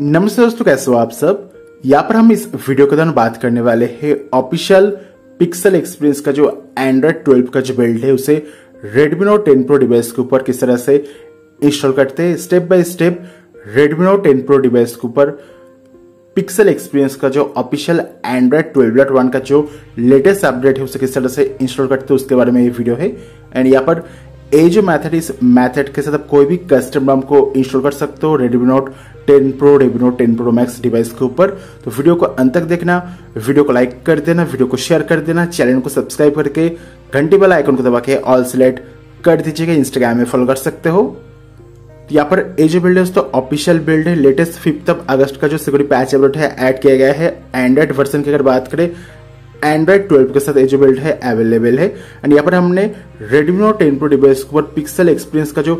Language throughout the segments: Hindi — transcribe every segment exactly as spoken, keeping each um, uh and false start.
नमस्ते दोस्तों, कैसे हो आप सब। यहाँ पर हम इस वीडियो के दौरान बात करने वाले हैं ऑफिशियल पिक्सल एक्सपीरियंस का जो एंड्रॉइड ट्वेल्व का जो बिल्ड है उसे Redmi Note ten Pro device के ऊपर किस तरह से इंस्टॉल करते हैं। Step by step Redmi Note ten Pro device के ऊपर पिक्सल एक्सपीरियंस का जो official Android twelve point one का जो लेटेस्ट अपडेट है उसे किस तरह से इंस्टॉल करते हैं उसके बारे में ये वीडियो है। एंड यहाँ पर ये जो मैथड, इस मैथड के साथ आप कोई भी कस्टम रोम को इंस्टॉल कर सकते हो Redmi Note ten Pro, Redmi Note ten Pro Max device के ऊपर। तो वीडियो को अंत तक देखना, वीडियो को लाइक कर देना, वीडियो को शेयर कर देना, चैनल को सब्सक्राइब करके घंटी वाला आइकन को दबा के ऑल सिलेक्ट कर दीजिएगा। इंस्टाग्राम में फॉलो कर सकते हो। तो यहाँ पर ये जो बिल्ड है दोस्तों ऑफिशियल बिल्ड है। लेटेस्ट फिफ्थ अगस्त का जो सिक्योरिटी पैच अपडेट है ऐड किया गया है। एंड्रॉइड वर्जन की अगर बात करें एंड्रॉइड ट्वेल्व के साथ ये जो बिल्ड है अवेलेबल है। एंड यहाँ पर हमने Redmi Note ten Pro device के ऊपर पिक्सल एक्सपीरियंस का जो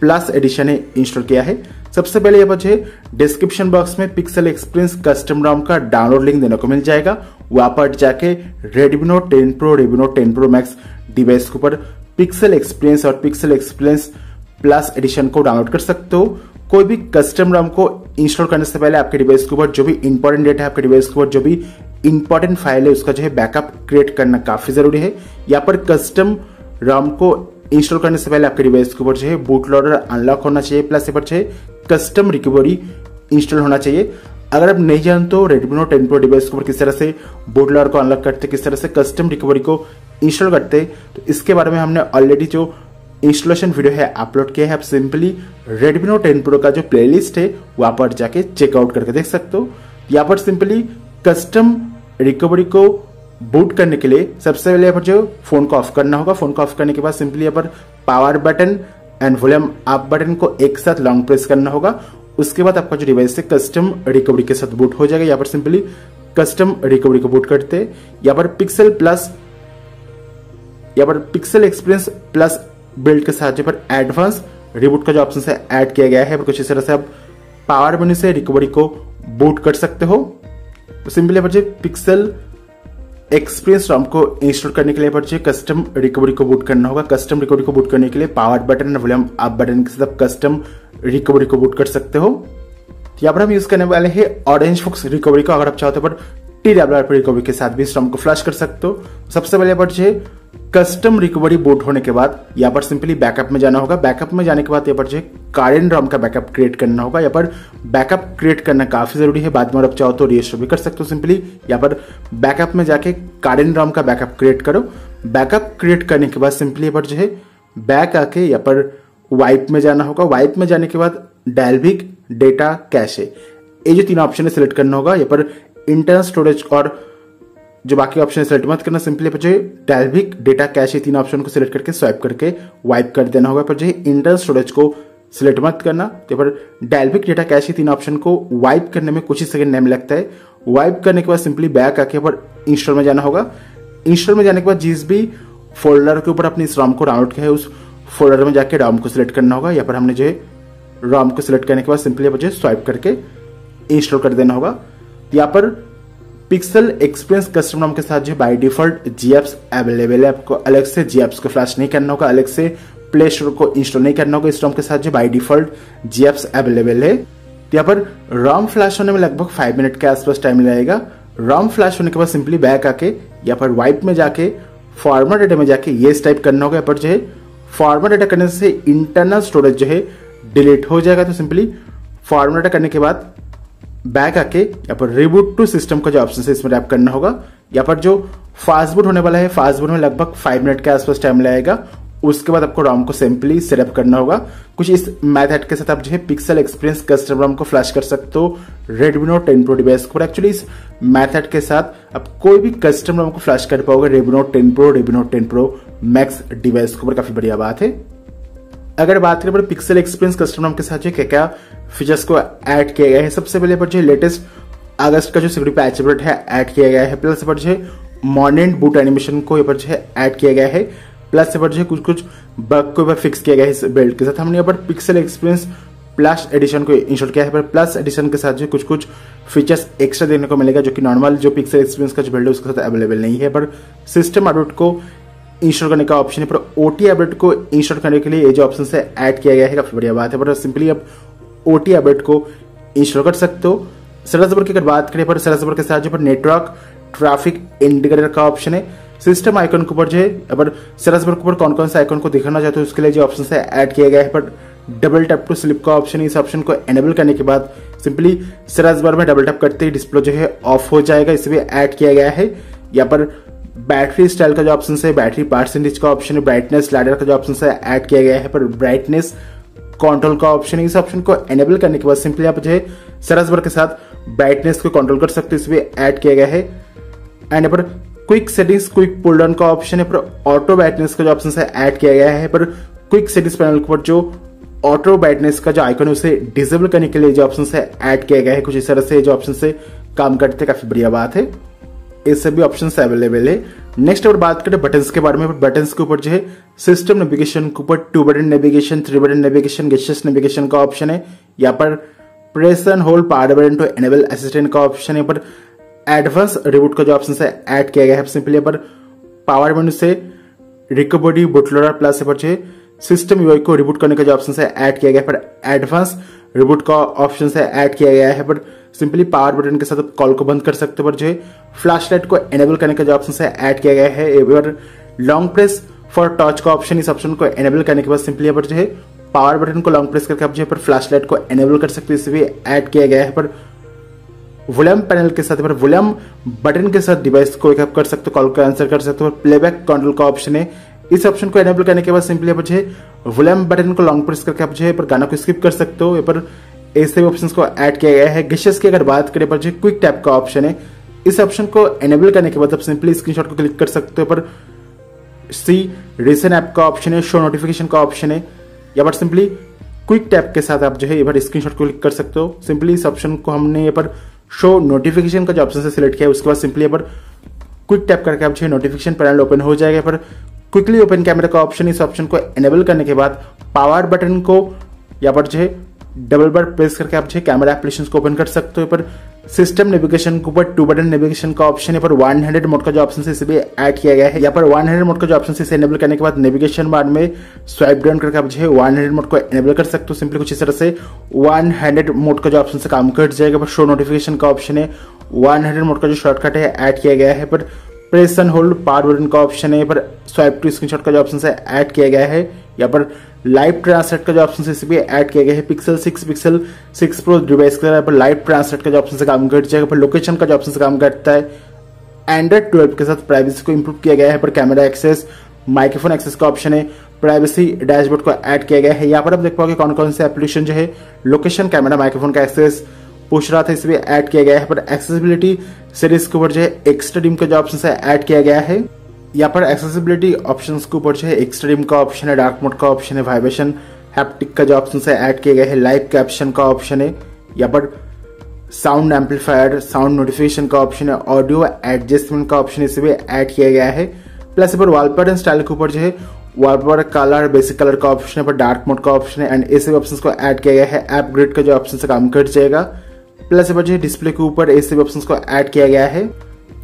प्लस एडिशन है इंस्टॉल किया है। सबसे पहले यहाँ पर डिस्क्रिप्शन बॉक्स में पिक्सल एक्सपीरियंस कस्टम रोम का डाउनलोड लिंक देने को मिल जाएगा। वहां पर जाके Redmi Note ten Pro, Redmi Note ten Pro Max device के ऊपर पिक्सल एक्सपीरियंस और पिक्सल एक्सपीरियंस प्लस एडिशन को डाउनलोड कर सकते हो। कोई भी कस्टम रोम को इंस्टॉल करने से पहले आपके डिवाइस के ऊपर जो भी इंपॉर्टेंट डेटा है, आपके डिवाइस के ऊपर जो भी इंपॉर्टेंट फाइल है उसका जो है बैकअप क्रिएट करना काफी जरूरी है। यहाँ पर कस्टम रोम को इंस्टॉल करने से पहले आपके डिवाइस के ऊपर जो है बूट लोडर अनलॉक होना चाहिए, प्लस यहाँ पर जो है कस्टम रिकवरी इंस्टॉल होना चाहिए। अगर आप नहीं जानते तो Redmi Note ten Pro device के ऊपर किस तरह से बूट लोडर को अनलॉक करते, किस तरह से कस्टम रिकवरी को इंस्टॉल करते, तो इसके बारे में हमने ऑलरेडी जो इंस्टॉलेशन वीडियो है अपलोड किया है। आप simply Redmi Note ten Pro का जो प्लेलिस्ट है वहां पर जाके चेकआउट करके देख सकते हो। यहाँ पर सिंपली कस्टम रिकवरी को बूट करने के लिए सबसे पहले यहाँ पर जो फोन को ऑफ करना होगा। फोन को ऑफ करने के बाद सिंपली यहाँ पर power button and volume up button को एक साथ लॉन्ग प्रेस करना होगा। उसके बाद आपका जो डिवाइस है कस्टम रिकवरी के साथ बूट हो जाएगा। यहाँ पर सिंपली कस्टम रिकवरी को बूट करते हैं। यहाँ पर पिक्सल प्लस, यहाँ पर पिक्सल एक्सपीरियंस प्लस बिल्ड के साथ जो पर एडवांस रिबूट का जो ऑप्शन है ऐड किया गया है। कुछ इस तरह से आप पावर मेन्यू से रिकवरी को बूट कर सकते हो। सिंपली पर जो पिक्सल एक्सपीरियंस रोम को इंस्टॉल करने के लिए पर जो कस्टम रिकवरी को बूट करना होगा। कस्टम रिकवरी को बूट करने के लिए power button volume up button के साथ आप कस्टम रिकवरी को बूट कर सकते हो। यहाँ पर हम यूज करने वाले हैं ऑरेंज फॉक्स रिकवरी को। अगर आप चाहते हो पर टी डब्ल्यू आर रिकवरी के साथ भी इस रोम को फ्लैश कर सकते हो। सबसे पहले पर जो कस्टम रिकवरी बूट होने के बाद यहाँ पर सिंपली बैकअप में जाना होगा। बैकअप में जाने के बाद यहाँ पर जो है करंट रोम का बैकअप क्रिएट करना होगा। यहाँ पर बैकअप क्रिएट करना काफी जरूरी है। बाद में आप चाहो तो रिस्टोर भी कर सकते हो। सिंपली यहाँ पर बैकअप में जाके करंट रोम का बैकअप क्रिएट करो। बैकअप क्रिएट करने के बाद सिंपली यहाँ पर जो है बैक आके यहाँ पर वाइप में जाना होगा। वाइप में जाने के बाद डायलविक डेटा कैशे ये जो तीन ऑप्शन है सिलेक्ट करना होगा। यहाँ पर इंटरनल स्टोरेज और जो बाकी ऑप्शन सेलेक्ट मत करना। सिंपली पर जो डायलविक डेटा कैश तीन ऑप्शन को सिलेक्ट करके स्वाइप करके वाइप कर देना होगा। पर जो इंटरनल स्टोरेज को सिलेक्ट मत करना। तो पर डायलविक डेटा कैश तीन ऑप्शन को वाइप करने में कुछ ही सेकंड नेम लगता है। वाइप करने के बाद सिंपली बैक आके पर इंस्टॉल में जाना होगा। इंस्टॉल में जाने के बाद जिस भी फोल्डर के ऊपर अपनी इस रोम को डाउनलोड किया है उस फोल्डर में जाके रोम को सिलेक्ट करना होगा। यहाँ पर हमने जो है रोम को सिलेक्ट करने के बाद सिंपली पर जो स्वाइप करके इंस्टॉल कर देना होगा। यहाँ पर पिक्सल एक्सपीरियंस कस्टम रोम के साथ जो by default G apps available है। आपको अलग से जी एप्स को फ्लैश नहीं करना होगा, अलग से प्ले स्टोर को इंस्टॉल नहीं करना होगा। इस रोम के साथ जो by default G apps available है। यहाँ पर रोम फ्लैश होने में लगभग फाइव मिनट के आसपास टाइम लगेगा। रोम फ्लैश होने के बाद सिंपली बैक आके यहाँ पर वाइप में जाके फॉर्मेट डेटा में जाके ये टाइप करना होगा। यहाँ पर जो है फॉर्मेट डेटा करने से इंटरनल स्टोरेज जो है डिलीट हो जाएगा। तो सिंपली फॉर्मेट डेटा करने के बाद बैक आके यहाँ पर रिबूट टू सिस्टम का जो ऑप्शन है इसमें टैप करना होगा। यहाँ पर जो फास्ट बूट होने वाला है फास्ट बूट में लगभग फाइव मिनट के आसपास टाइम लगेगा। उसके बाद आपको रोम को सिंपली सेटअप करना होगा। कुछ इस मेथड के साथ आप जो है पिक्सल एक्सपीरियंस कस्टम रोम को फ्लैश कर सकते हो Redmi Note ten Pro device को। एक्चुअली इस मेथड के साथ आप कोई भी कस्टम रोम को फ्लैश कर पाओगे Redmi Note ten Pro, Redmi Note ten Pro Max device को। काफी बढ़िया बात है। अगर बात करें पर पिक्सल एक्सपीरियंस कस्टम रोम के साथ जो क्या क्या फीचर्स को ऐड किया गया है। सबसे पहले पर जो लेटेस्ट अगस्त का जो सिक्योरिटी पैच अपडेट है ऐड किया गया है। प्लस पर जो है मॉडर्न बूट एनिमेशन को यहाँ पर जो है ऐड किया गया है। प्लस पर जो है कुछ कुछ बग को यहाँ पर फिक्स किया गया है। इस बिल्ड के साथ हमने यहाँ पर पिक्सल एक्सपीरियंस प्लस एडिशन को इंस्टॉल किया है। पर प्लस एडिशन के साथ जो कुछ कुछ फीचर्स एक्स्ट्रा देखने को मिलेगा जो कि नॉर्मल जो पिक्सल एक्सपीरियंस का जो बिल्ड है उसके साथ अवेलेबल नहीं है। पर सिस्टम अपडेट को इंस्टॉल करने का ऑप्शन है। पर ओटी अपडेट को इंस्टॉल करने के लिए ये जो ऑप्शन है ऐड किया गया है। काफी बढ़िया बात है। पर सिंपली अब ओटी अपडेट को इंस्टॉल कर सकते हो। सरस नंबर की अगर बात करें पर सरस नंबर के साथ जो पर नेटवर्क ट्रैफिक इंडिकेटर का ऑप्शन है, सिस्टम आइकन के ऊपर जो है अगर सरस नंबर के ऊपर कौन कौन सा आइकन को दिखाना चाहते हो उसके लिए जो ऑप्शन है ऐड किया गया है, पर डबल टैप टू स्लिप का ऑप्शन है। इस ऑप्शन को एनेबल करने के बाद सिंपली सरस नंबर में डबल टैप करते ही डिस्प्ले जो है ऑफ हो जाएगा, इसे भी ऐड किया गया है। यहाँ पर बैटरी स्टाइल का जो ऑप्शन है, बैटरी परसेंटेज का ऑप्शन है, ब्राइटनेस स्लाइडर का जो ऑप्शन है ऐड किया गया है, पर ब्राइटनेस कंट्रोल का ऑप्शन है। इस ऑप्शन को एनेबल करने के बाद सिंपली आप जो है सरस नंबर के साथ ब्राइटनेस को कंट्रोल कर सकते हो, इस पर ऐड किया गया है। एंड पर quick settings quick pull down का ऑप्शन है, पर ऑटो ब्राइटनेस का जो ऑप्शन है ऐड किया गया है। पर क्विक सेटिंग्स पैनल के ऊपर जो ऑटो ब्राइटनेस का जो आइकन है उसे डिसेबल करने के लिए जो ऑप्शन है ऐड किया गया है। कुछ इस तरह से जो ऑप्शन से काम करते हैं, काफी बढ़िया बात है, ये सभी ऑप्शन अवेलेबल है। नेक्स्ट अगर बात करें बटन्स के बारे में, बटन्स के ऊपर जो है सिस्टम नेविगेशन के ऊपर two button navigation, three button navigation, gestures navigation का ऑप्शन है। यहाँ पर press and hold power button to enable assistant का ऑप्शन है, पर एडवांस रिबूट का जो ऑप्शन है ऐड किया गया है। सिंपली पर पावर मेनू से रिकवरी बुटलोडर प्लस पर जो है सिस्टम यूआई को रिबूट करने का जो ऑप्शन है ऐड किया गया है, पर एडवांस रिबूट का ऑप्शन है ऐड किया गया है। पर सिंपली पावर बटन के साथ आप कॉल को बंद कर सकते हो, पर जो है फ्लैश लाइट को एनेबल करने का जो ऑप्शन है ऐड किया गया है। पर लॉन्ग प्रेस फॉर टॉर्च का ऑप्शन, इस ऑप्शन को एनेबल करने के बाद सिंपली पर जो है पावर बटन को लॉन्ग प्रेस करके आप जो है पर फ्लैश लाइट को एनेबल कर सकते हो, इसे भी ऐड किया गया है। पर वॉल्यूम पैनल के साथ पर वॉल्यूम बटन के साथ डिवाइस को वेकअप कर सकते हो, कॉल को आंसर कर सकते हो। प्लेबैक कंट्रोल का ऑप्शन है, इस ऑप्शन को एनेबल करने के बाद सिंपली आप जो है वॉल्यूम बटन को लॉन्ग प्रेस करके आप जो है पर गाना को स्किप कर सकते हो, पर ऐसे भी ऑप्शन को ऐड किया गया है। गेस्टर्स की अगर बात करें पर जो क्विक टैप का ऑप्शन है, इस ऑप्शन को एनेबल करने के बाद आप सिंपली स्क्रीनशॉट को क्लिक कर सकते हो। पर सी रिसेंट ऐप का ऑप्शन है, शो नोटिफिकेशन का ऑप्शन है, या पर सिंपली क्विक टैप के साथ आप जो है ये पर स्क्रीनशॉट को क्लिक कर सकते हो। सिंपली इस ऑप्शन को हमने ये पर शो नोटिफिकेशन का जो ऑप्शन से सिलेक्ट किया है, उसके बाद सिंपली पर क्विक टैप करके आप जो है नोटिफिकेशन पैनल ओपन हो जाएगा। पर क्विकली ओपन कैमरा का ऑप्शन, इस ऑप्शन को एनेबल करने के बाद पावर बटन को या पर जो है डबल बार प्रेस करके आप जो है कैमरा एप्लीकेशन को ओपन कर सकते हो। पर सिस्टम नेविगेशन के ऊपर टू बटन नेविगेशन का ऑप्शन है, पर हंड्रेड मोड का जो ऑप्शन है इसे भी ऐड किया गया है। यहाँ पर हंड्रेड मोड का जो ऑप्शन है इसे एनेबल करने के बाद नेविगेशन बार में स्वाइप डाउन करके आप जो है हंड्रेड मोड को एनेबल कर सकते हो। सिंपली कुछ इस तरह से हंड्रेड मोड का जो ऑप्शन से काम कट जाएगा। पर शो नोटिफिकेशन का ऑप्शन है, हंड्रेड मोड का जो शॉर्टकट है ऐड किया गया है। पर press and hold power button का ऑप्शन है, पर स्वाइप टू स्क्रीनशॉट का जो ऑप्शन है ऐड किया गया है। यहाँ पर लाइव ट्रांसलेट का जो ऑप्शन है इसे भी ऐड किया गया है। Pixel six, pixel six pro device के पर लाइव ट्रांसलेट का जो ऑप्शन से काम कर जाएगा। पर लोकेशन का जो ऑप्शन से काम करता है। एंड्रॉइड ट्वेल्व के साथ प्राइवेसी को इंप्रूव किया गया है। पर कैमरा एक्सेस, माइक्रोफोन एक्सेस का ऑप्शन है, प्राइवेसी डैशबोर्ड को ऐड किया गया है। यहाँ पर आप देख पाओगे कौन कौन से एप्लीकेशन जो है लोकेशन, कैमरा, माइक्रोफोन का एक्सेस पूछ रहा था, इसे भी ऐड किया गया है। पर एक्सेसिबिलिटी सीरीज के ऊपर जो है एक्सट्रीम का जो ऑप्शन है ऐड किया गया है। यहाँ पर एक्सेसिबिलिटी ऑप्शंस के ऊपर जो है एक्सट्रीम का ऑप्शन है, डार्क मोड का ऑप्शन है, वाइब्रेशन हैप्टिक का जो ऑप्शन है ऐड किया गया है, लाइव कैप्शन का ऑप्शन है। यहाँ पर साउंड एम्पलीफायर, साउंड नोटिफिकेशन का ऑप्शन है, ऑडियो एडजस्टमेंट का ऑप्शन इसे भी ऐड किया गया है। प्लस पर वॉलपेपर एंड स्टाइल के ऊपर जो है वॉलपेपर कलर, बेसिक कलर का ऑप्शन है, पर डार्क मोड का ऑप्शन है एंड ऐसे भी ऑप्शन को ऐड किया गया है। ऐप ग्रिड का जो ऑप्शन से काम कर जाएगा। प्लस पर जो है डिस्प्ले के ऊपर ऐसे भी ऑप्शन को ऐड किया गया है।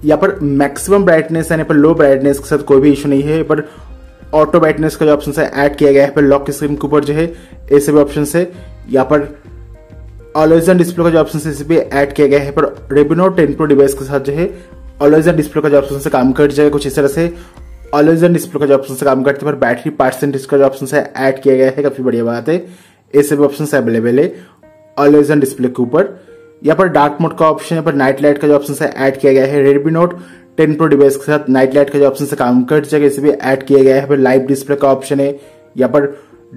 यहाँ पर मैक्सिमम ब्राइटनेस है, पर लो ब्राइटनेस के साथ कोई भी इशू नहीं है। पर ऑटो ब्राइटनेस का जो ऑप्शन है ऐड किया गया है। पर लॉक स्क्रीन के ऊपर जो है ऐसे भी ऑप्शन है। यहाँ पर ऑलवेज ऑन डिस्प्ले का जो ऑप्शन है इसे भी ऐड किया गया है। पर Redmi Note ten Pro device के साथ जो है ऑलवेज ऑन डिस्प्ले का जो ऑप्शन से काम कर जाएगा। कुछ इस तरह से ऑलवेज ऑन डिस्प्ले का जो ऑप्शन से काम करते हैं। पर बैटरी परसेंटेज का जो ऑप्शन है ऐड किया गया है, काफी बढ़िया बात है। ऐसे भी ऑप्शन अवेलेबल है ऑलवेज ऑन डिस्प्ले के ऊपर। यहाँ पर डार्क मोड का ऑप्शन है, पर नाइट लाइट का जो ऑप्शन है ऐड किया गया है। Redmi Note ten Pro device के साथ नाइट लाइट का जो ऑप्शन से काम कर जाएगा, इसे भी ऐड किया गया है। पर लाइव डिस्प्ले का ऑप्शन है। यहाँ पर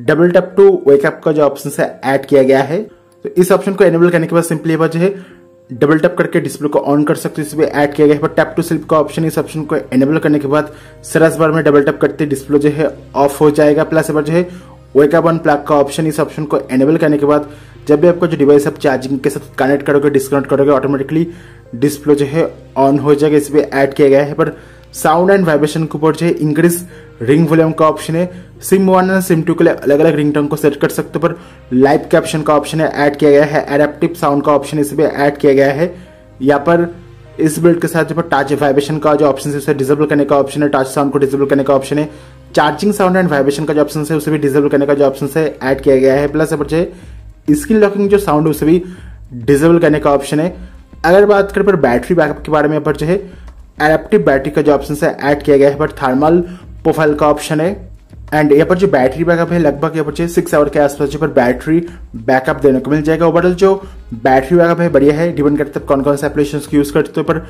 डबल टैप टू वेकअप का जो ऑप्शन है ऐड किया गया है। तो इस ऑप्शन को एनेबल करने के बाद सिंपली जो है डबल टैप करके डिस्प्ले को ऑन कर सकते हो, इसे भी ऐड किया गया है। पर टैप टू स्लिप का ऑप्शन, इस ऑप्शन को एनेबल करने के बाद सरस बार में डबल टैप करते डिस्प्ले जो है ऑफ हो जाएगा। प्लस जो है वेकअप ऑन प्लग का ऑप्शन, इस ऑप्शन को एनेबल करने के बाद जब भी आपका जो डिवाइस आप चार्जिंग के साथ कनेक्ट करोगे, डिस्कनेक्ट करोगे, ऑटोमेटिकली डिस्प्ले जो है ऑन हो जाएगा, इस पर ऐड किया गया है। पर साउंड एंड वाइब्रेशन के ऊपर जो है इंक्रीज रिंग वॉल्यूम का ऑप्शन है। SIM one and SIM two के लिए अलग अलग रिंग टोन को सेट कर सकते हो। पर लाइव कैप्शन का ऑप्शन है ऐड किया गया है। एडेप्टिव साउंड का ऑप्शन इस पर ऐड किया गया है। यहाँ पर इस बिल्ड के साथ पर टच वाइब्रेशन का जो ऑप्शन है उसे डिसेबल करने का ऑप्शन है, टच साउंड को डिसेबल करने का ऑप्शन है, चार्जिंग साउंड एंड वाइब्रेशन का जो ऑप्शन है उसे भी डिसेबल करने का जो ऑप्शन है ऐड किया गया है। प्लस पर जो है स्क्रीन लॉकिंग जो साउंड है उसे भी डिसेबल करने का ऑप्शन है। अगर बात करें पर बैटरी बैकअप के बारे में, पर जो है एडेप्टिव बैटरी का जो ऑप्शन है ऐड किया गया है, पर थर्मल प्रोफाइल का ऑप्शन है। एंड यहाँ पर जो बैटरी बैकअप है लगभग यहाँ पर जो सिक्स आवर के आसपास जो पर बैटरी बैकअप देने को मिल जाएगा। ओवरऑल जो बैटरी बैकअप है बढ़िया है, डिपेंड करता है कौन कौन से एप्लीकेशंस की यूज़ करते हो, पर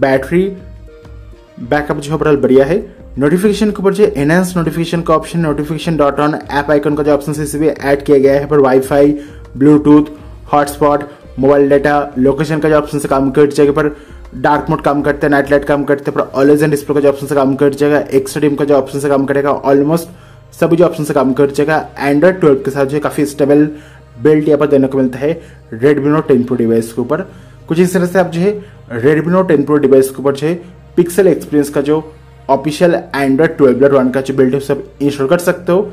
बैटरी बैकअप जो ओवरऑल बढ़िया है। नोटिफिकेशन के ऊपर जो एनहांस नोटिफिकेशन का option, notification dot on app icon का जो ऑप्शन है इसे भी ऐड किया गया है, पर wifi, Bluetooth, hotspot, mobile data, location का जो ऑप्शन से काम कर जाएगा, पर डार्क मोड काम करते हैं, नाइट लाइट काम करते हैं, पर ऑलवेज एंड डिस्प्ले का जो ऑप्शन से काम कर जाएगा, एक्सट्रीम का जो ऑप्शन से काम करेगा, ऑलमोस्ट सभी जो ऑप्शन से काम कर जाएगा। एंड्रॉइड ट्वेल्व के साथ जो काफ़ी स्टेबल बिल्ड यहाँ पर देने को मिलता है Redmi Note ten Pro device के ऊपर। कुछ इस तरह से आप जो है Redmi Note ten Pro device के ऊपर जो है पिक्सल एक्सपीरियंस का जो ऑफिशियल एंड्रॉइड ट्वेल्व वन का जो बिल्ड है सब इंस्टॉल कर सकते हो।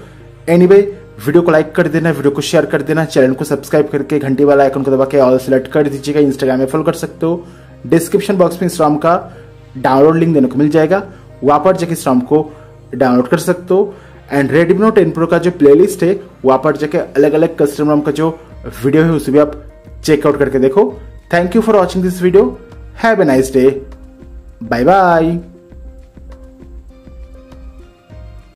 एनीवे वीडियो को लाइक कर देना, वीडियो को शेयर कर देना, चैनल को सब्सक्राइब करके घंटी वाला आइकन को दबा के ऑल सेलेक्ट कर दीजिएगा। इंस्टाग्राम में फॉलो कर सकते हो, डिस्क्रिप्शन बॉक्स में इंस्टाग्राम का डाउनलोड लिंक देने को मिल जाएगा, वहाँ पर जाके इंस्टाग्राम को डाउनलोड कर सकते हो। And Redmi Note ten Pro का जो प्लेलिस्ट है वहाँ पर जाके अलग अलग कस्टमर का जो वीडियो है उसे भी आप चेकआउट करके देखो। Thank you for watching this video, have a nice day, bye bye.